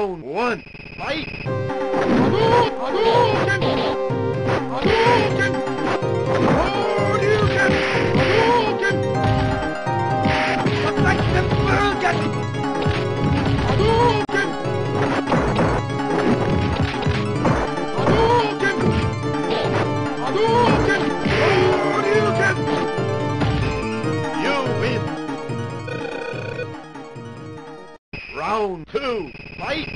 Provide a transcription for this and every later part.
Round one, fight! Hadouken! Hadouken! Hadouken! Hadouken! Attack the Vulcan! Hadouken! Hadouken! Hadouken! Hadouken! You win! Round two, fight!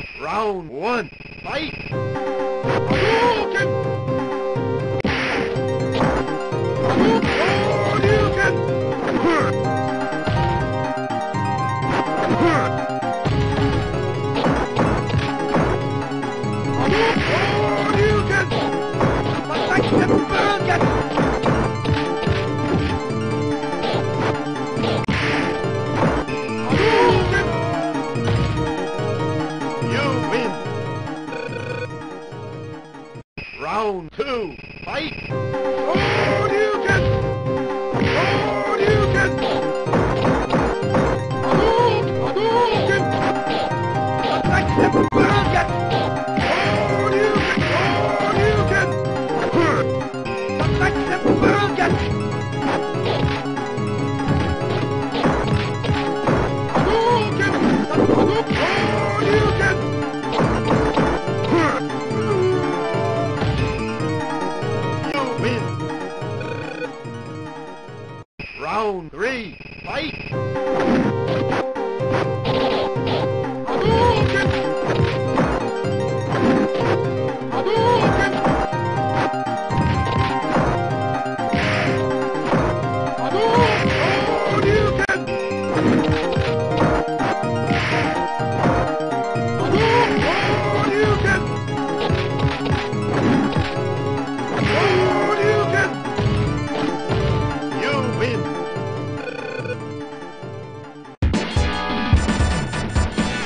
Round one, fight! Hadouken! Hadouken! Hadouken! Attack the Vulcan! Round two, fight! Hadouken! Hadouken! Hadouken! Attack the Vulcan! Hadouken! Hadouken! Attack the Vulcan! Hadouken! Hadouken! Round three, fight! Hadouken! Hadouken! Hadouken! Hadouken! Hadouken! You win! Round one,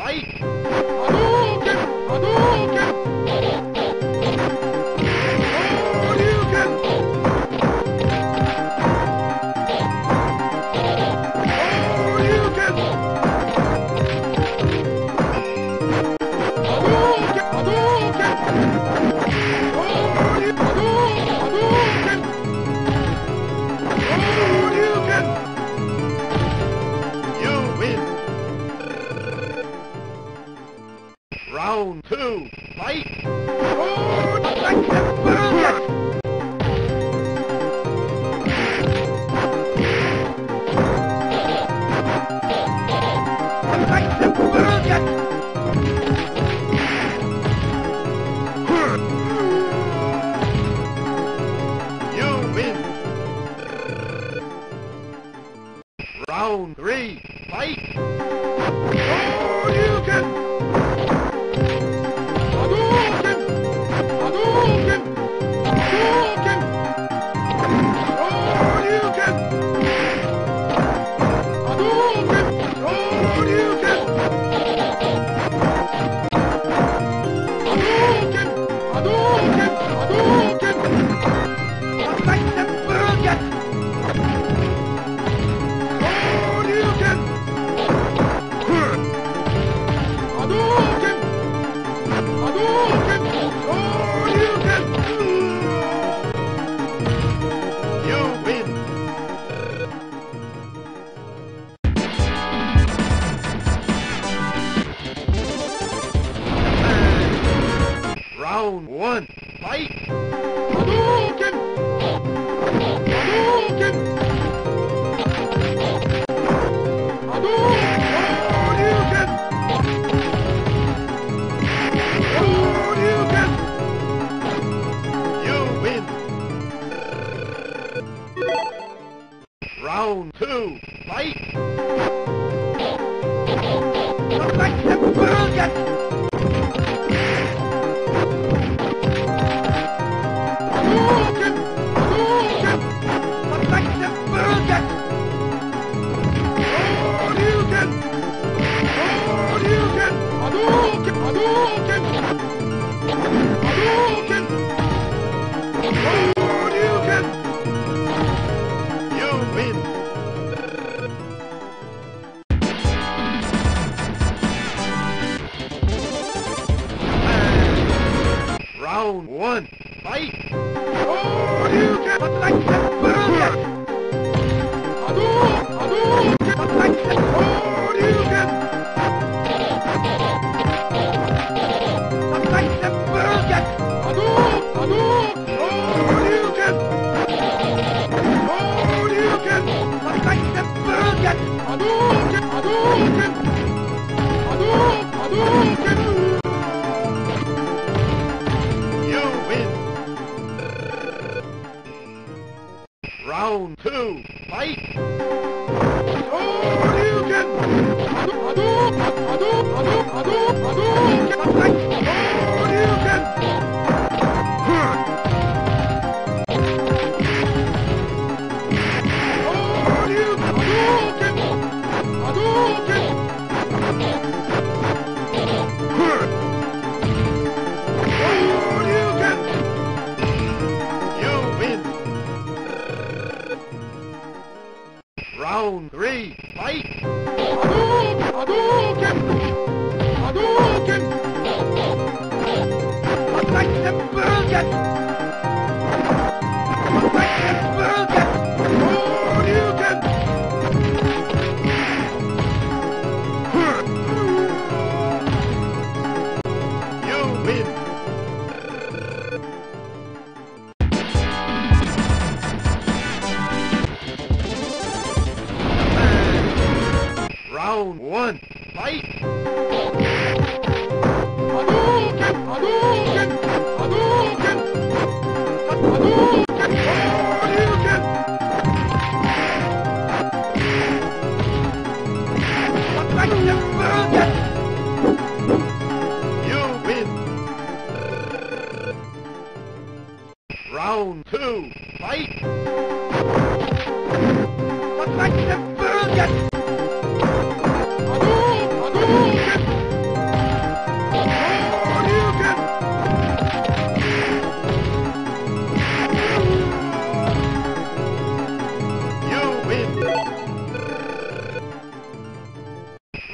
fight! Hadouken! Hadouken! Hadouken! Hadouken! Hadouken! Hadouken! Hadouken! Hadouken! You win! Round two, fight! Attack the Vulcan! Attack the Vulcan! You win! Round three, fight! Hadouken! Round one, fight! Hadouken! Hadouken! Hadouken! Hadouken! round two, fight! Hadouken! Round one, fight! Oh, you get what like that? Hadouken! Hadouken! What like that? Oh, you get what like that? Hadouken! Hadouken! Oh, you get! Oh, you get what like that? Hadouken! Hadouken! Hadouken! Hadouken! Round two, fight! Oh, you get! Round three, fight! Hadouken! Hadouken! Hadouken! What like the burger? What like the burger? Oh, you can! You win. Round one, fight! Hadouken! Hadouken! Hadouken! Hadouken! Hadouken! What like the burger? You win! Round two, fight! What like the burger?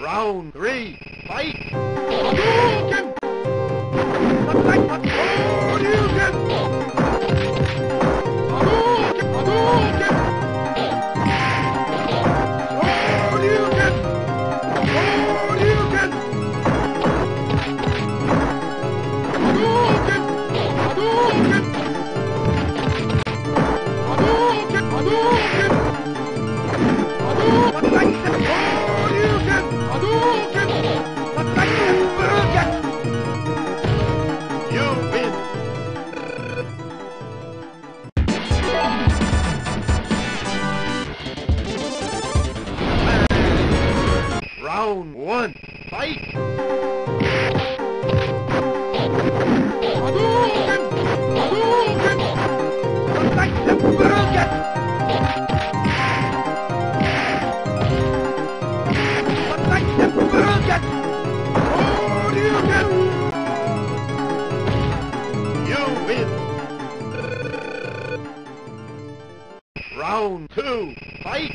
Round three, fight! Hadouken! Hadouken! Hadouken! Hadouken! Hadouken! Hadouken! Hadouken! Hadouken! Hadouken! Round one, fight! Hadouken! Hadouken! What like the burger? What like the burger? Oh, you get! You win! Round two, fight!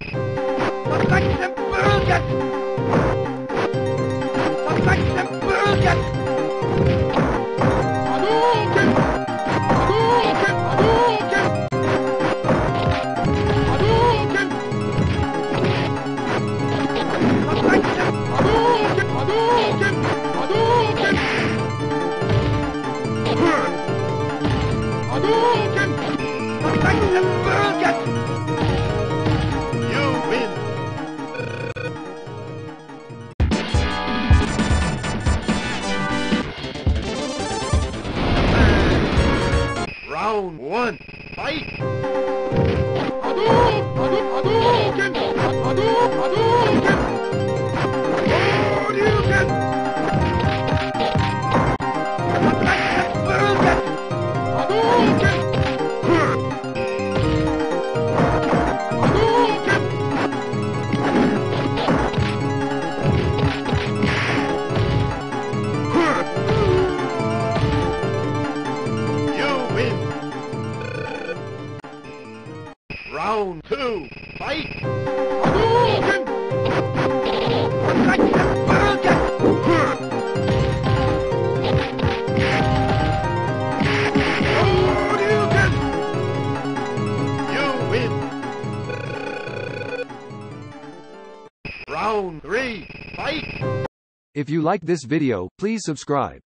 What like the burger? Like the burger! Hadouken! Hadouken! Hadouken! Hadouken! What like the Hadouken! Hadouken! Hadouken! Hadouken! What like the burger! If you like this video, please subscribe.